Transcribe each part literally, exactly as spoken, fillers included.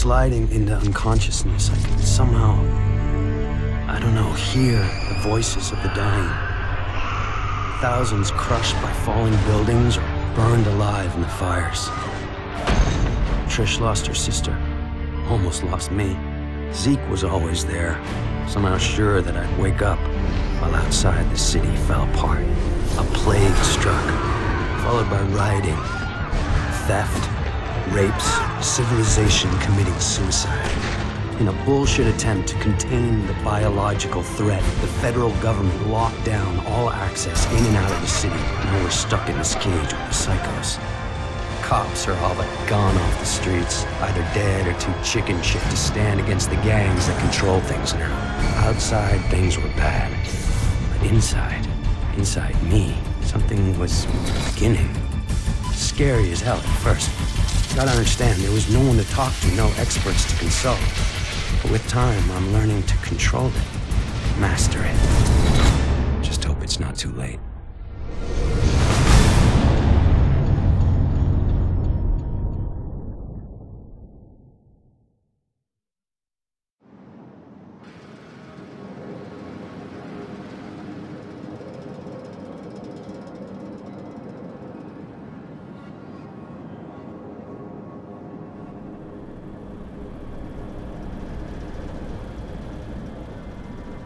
sliding into unconsciousness, I can somehow, I don't know, hear the voices of the dying. Thousands crushed by falling buildings or burned alive in the fires. Trish lost her sister, almost lost me. Zeke was always there, somehow sure that I'd wake up, while outside the city fell apart. A plague struck, followed by rioting, theft, rapes, civilization committing suicide. In a bullshit attempt to contain the biological threat, the federal government locked down all access in and out of the city. Now we're stuck in this cage with the psychos. Cops are all but gone off the streets, either dead or too chicken shit to stand against the gangs that control things now. Outside, things were bad. But inside, inside me, something was beginning. Scary as hell at first. You gotta understand, there was no one to talk to, no experts to consult. But with time, I'm learning to control it, master it. Just hope it's not too late.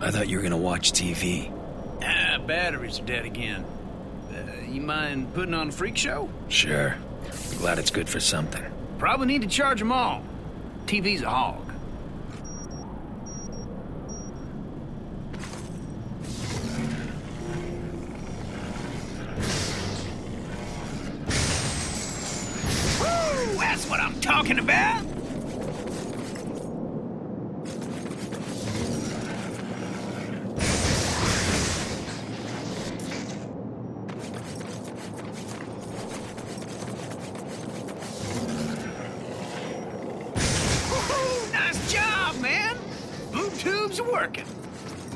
I thought you were gonna watch T V. Ah, batteries are dead again. Uh, you mind putting on a freak show? Sure. I'm glad it's good for something. Probably need to charge them all. T V's a hog. Woo! That's what I'm talking about!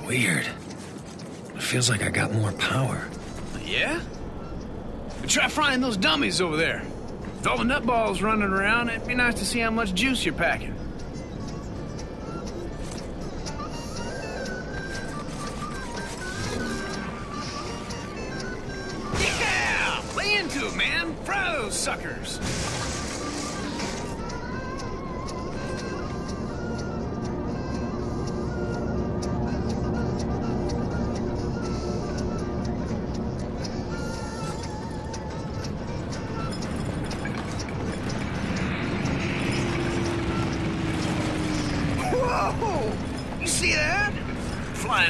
Weird. It feels like I got more power. Yeah? Try frying those dummies over there. With all the nutballs running around, it'd be nice to see how much juice you're packing. Yeah! Lay into it, man! Fry those suckers!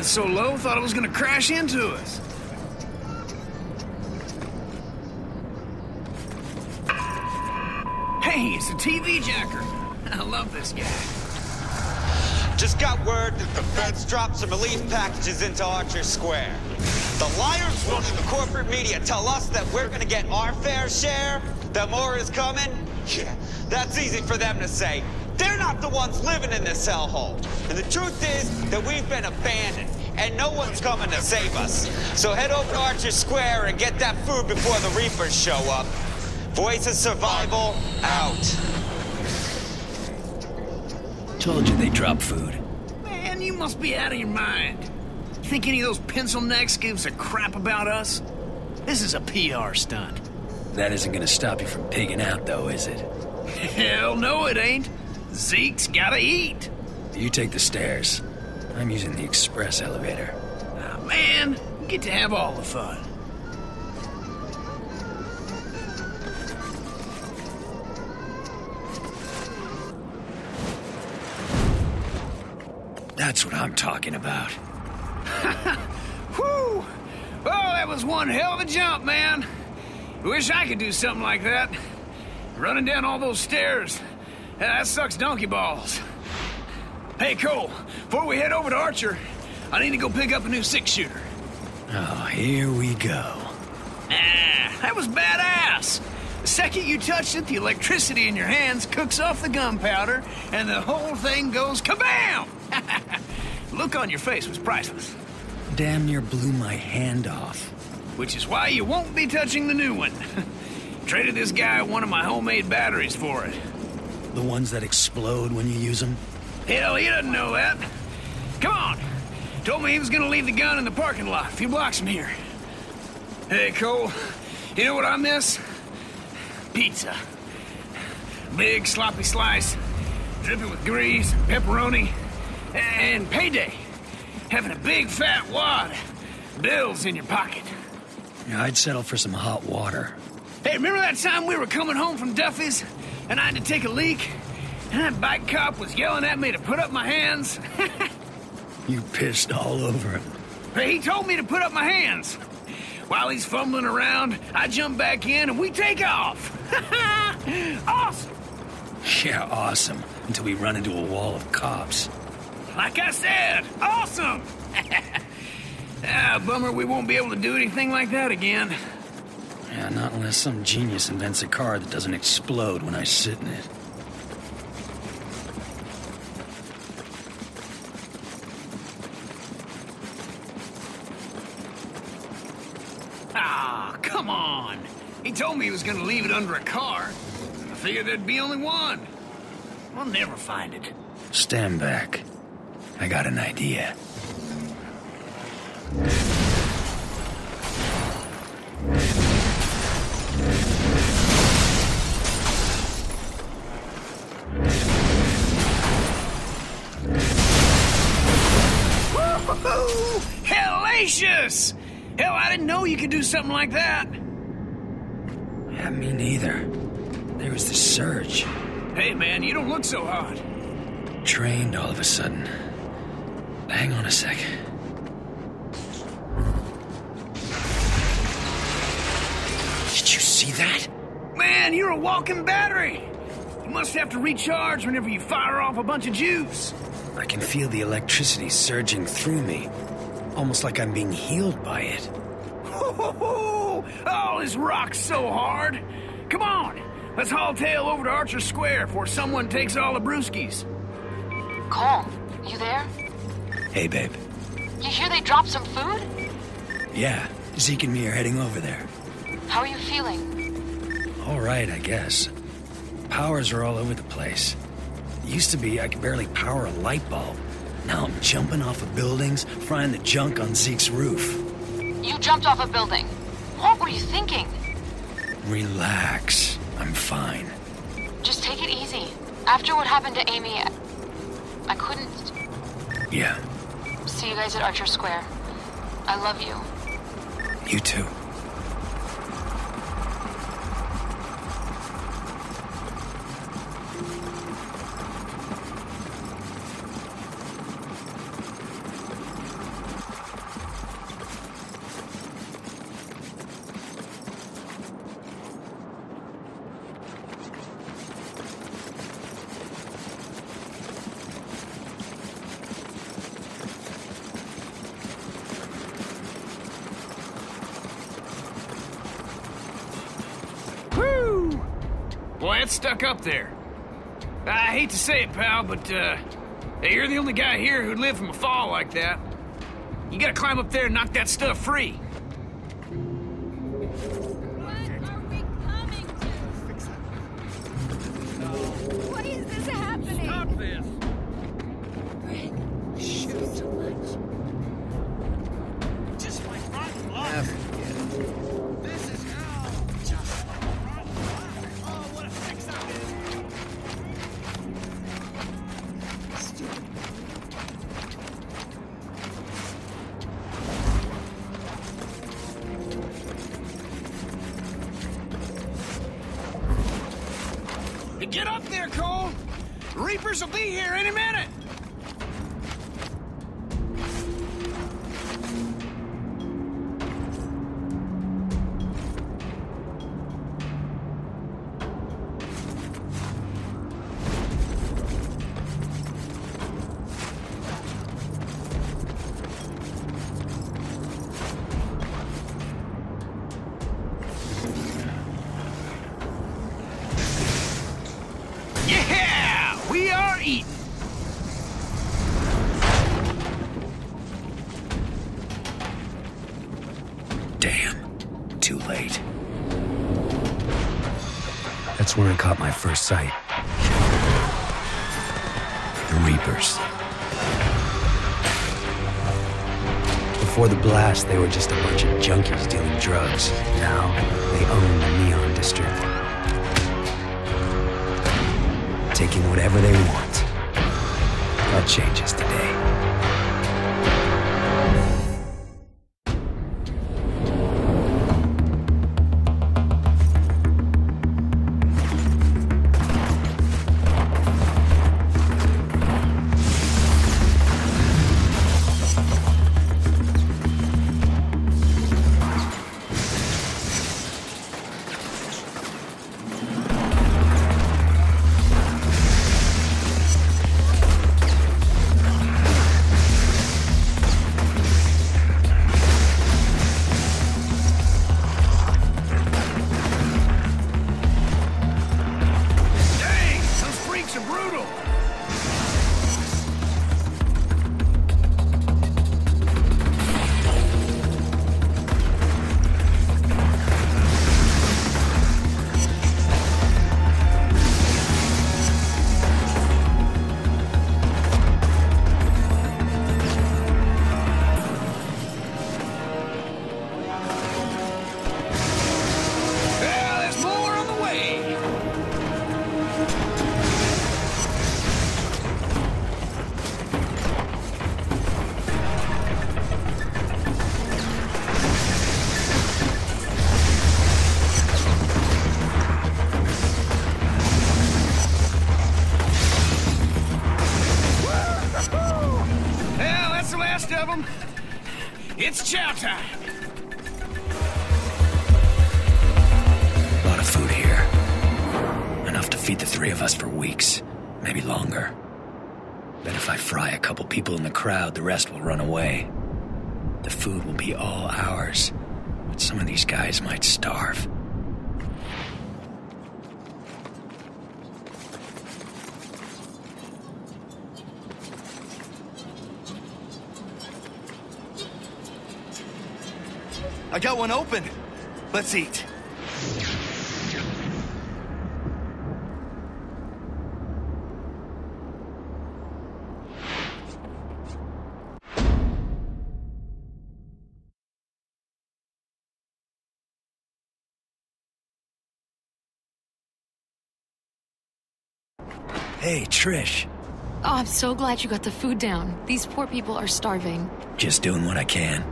So low, thought it was gonna crash into us. Hey, it's a T V jacker. I love this guy. Just got word that the feds dropped some relief packages into Archer Square. The liars running the corporate media tell us that we're gonna get our fair share, that more is coming. Yeah, that's easy for them to say. They're not the ones living in this hellhole. And the truth is that we've been abandoned, and no one's coming to save us. So head over to Archer Square and get that food before the Reapers show up. Voice of Survival, out. Told you they dropped food. Man, you must be out of your mind. You think any of those pencil necks gives a crap about us? This is a P R stunt. That isn't gonna stop you from pigging out, though, is it? Hell no, it ain't. Zeke's gotta eat. You take the stairs. I'm using the express elevator. Oh, man, you get to have all the fun. That's what I'm talking about. Whew! Oh, that was one hell of a jump, man. Wish I could do something like that. Running down all those stairs. That sucks donkey balls. Hey, Cole, before we head over to Archer, I need to go pick up a new six-shooter. Oh, here we go. Ah, that was badass. The second you touch it, the electricity in your hands cooks off the gunpowder, and the whole thing goes kabam! The look on your face was priceless. Damn near blew my hand off. Which is why you won't be touching the new one. Traded this guy one of my homemade batteries for it. The ones that explode when you use them? Hell, he doesn't know that. Come on. Told me he was gonna leave the gun in the parking lot a few blocks from here. Hey, Cole. You know what I miss? Pizza. Big, sloppy slice, dripping with grease, pepperoni, and payday. Having a big, fat wad. Bills in your pocket. Yeah, I'd settle for some hot water. Hey, remember that time we were coming home from Duffy's, and I had to take a leak? And that bike cop was yelling at me to put up my hands? You pissed all over him. Hey, he told me to put up my hands. While he's fumbling around, I jump back in and we take off. Awesome! Yeah, awesome. Until we run into a wall of cops. Like I said, awesome! Ah, bummer we won't be able to do anything like that again. Yeah, not unless some genius invents a car that doesn't explode when I sit in it. Ah, come on! He told me he was gonna leave it under a car. I figured there'd be only one. I'll never find it. Stand back. I got an idea. Woo-hoo-hoo! Hellacious! Hell, I didn't know you could do something like that. Yeah, me neither. There was the surge. Hey, man, you don't look so hot. Drained all of a sudden. Hang on a sec. Did you see that? Man, you're a walking battery. You must have to recharge whenever you fire off a bunch of juice. I can feel the electricity surging through me. Almost like I'm being healed by it. Oh, this rock's so hard. Come on, let's haul tail over to Archer Square before someone takes all the brewskis. Cole, you there? Hey, babe. You hear they dropped some food? Yeah, Zeke and me are heading over there. How are you feeling? All right, I guess. Powers are all over the place. It used to be I could barely power a light bulb. Now I'm jumping off of buildings, frying the junk on Zeke's roof. You jumped off a building. What were you thinking? Relax. I'm fine. Just take it easy. After what happened to Amy, I, I couldn't... Yeah. See you guys at Archer Square. I love you. You too. Boy, it's stuck up there. I hate to say it, pal, but, uh, hey, you're the only guy here who'd live from a fall like that. You gotta climb up there and knock that stuff free. What are we coming to? Why is this happening? Stop this! Rick, shoot so much. Just like rotten block. Get up there, Cole! Reapers will be here any minute! Damn, too late. That's when I caught my first sight. Reapers. Before the blast, they were just a bunch of junkies dealing drugs. Now, they own the Neon District. Taking whatever they want. That changes today. It's chow time! A lot of food here. Enough to feed the three of us for weeks, maybe longer. Bet if I fry a couple people in the crowd, the rest will run away. The food will be all ours, but some of these guys might starve. I got one open. Let's eat. Hey, Trish. Oh, I'm so glad you got the food down. These poor people are starving. Just doing what I can.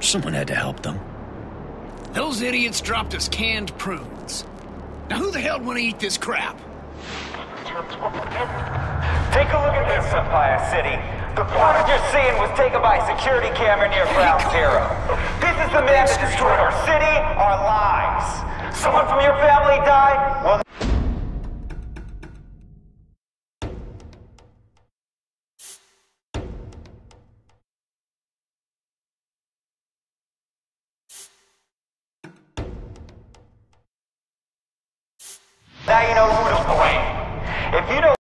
Someone had to help them. Those idiots dropped us canned prunes. Now who the hell want to eat this crap? Take a look at this, Empire City. The product you're seeing was taken by a security camera near Ground Zero. This is the man that destroyed our city, our lives. Someone from your family died? Well... Now you know who to blame. If you don't